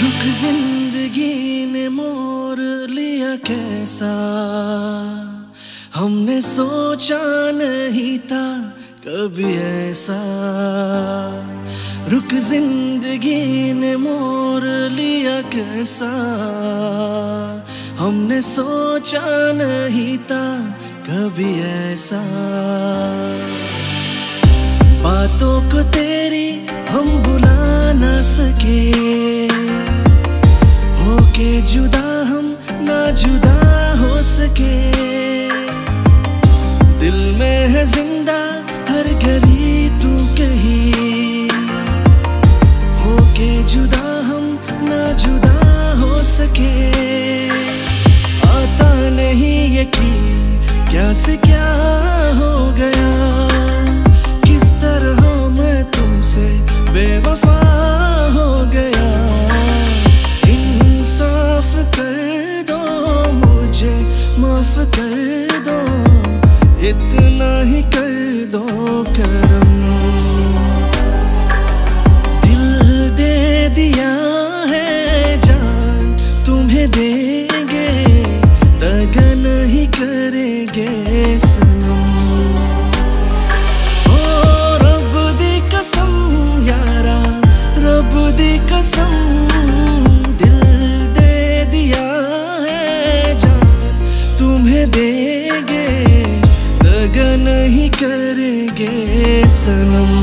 रुक जिंदगी ने मोड़ लिया कैसा, हमने सोचा नहीं था कभी ऐसा। रुक जिंदगी ने मोड़ लिया कैसा, हमने सोचा नहीं था कभी ऐसा। बातों को तेरी हम भुला ना सके, होके जुदा हम ना जुदा हो सके। दिल में है जिंदा हर घड़ी तू कहीं, होके जुदा हम ना जुदा हो सके। आता नहीं यकीन क्या से क्या हो गया, बेवफा हो गया। इंसाफ कर दो मुझे, माफ कर दो, इतना ही कर दो करम। दिल दे दिया है जान तुम्हें देंगे, लगन ही करेंगे सनम। देंगे लगन ही करेंगे सनम।